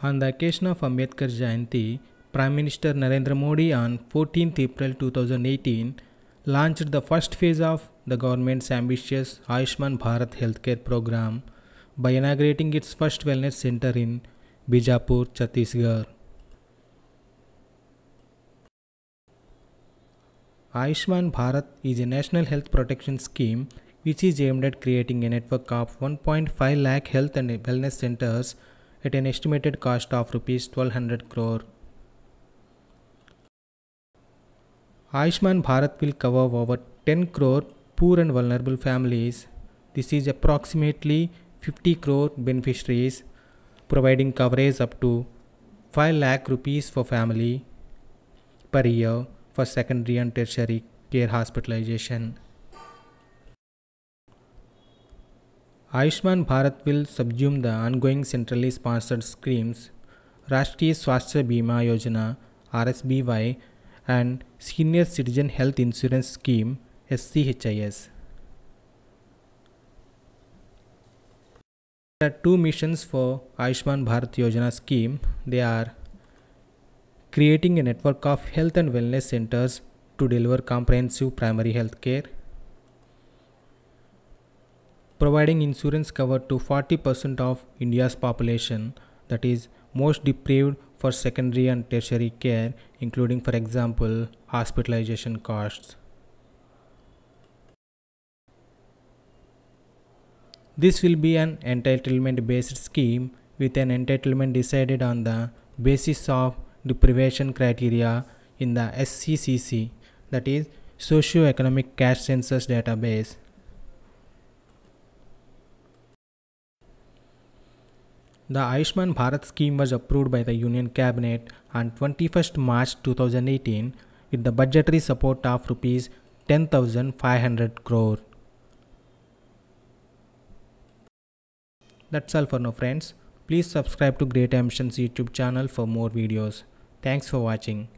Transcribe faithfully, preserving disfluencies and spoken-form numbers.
On the occasion of Ambedkar Jayanti, Prime Minister Narendra Modi on fourteenth April two thousand eighteen launched the first phase of the government's ambitious Ayushman Bharat healthcare program by inaugurating its first wellness center in Bijapur, Chhattisgarh. Ayushman Bharat is a national health protection scheme which is aimed at creating a network of one point five lakh health and wellness centers at an estimated cost of rupees twelve hundred crore. Ayushman Bharat will cover over ten crore poor and vulnerable families. This is approximately fifty crore beneficiaries, providing coverage up to five lakh rupees for family per year for secondary and tertiary care hospitalization. Ayushman Bharat will subsume the ongoing centrally sponsored schemes Rashtriya Swasthya Bhima Yojana R S B Y and Senior Citizen Health Insurance Scheme S C H I S. There are two missions for Ayushman Bharat Yojana scheme. They are creating a network of health and wellness centers to deliver comprehensive primary health care, providing insurance cover to forty percent of India's population, that is most deprived, for secondary and tertiary care, including for example hospitalization costs. This will be an entitlement based scheme with an entitlement decided on the basis of deprivation criteria in the S C C C, that is socio-economic caste census database. The Ayushman Bharat scheme was approved by the Union Cabinet on twenty-first March two thousand eighteen with the budgetary support of rupees ten thousand five hundred crore. That's all for now, friends. Please subscribe to Great Ambitions YouTube channel for more videos. Thanks for watching.